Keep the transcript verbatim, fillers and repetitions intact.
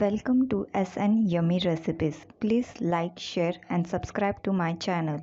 Welcome to S N Yummy Recipes. Please like, share and subscribe to my channel.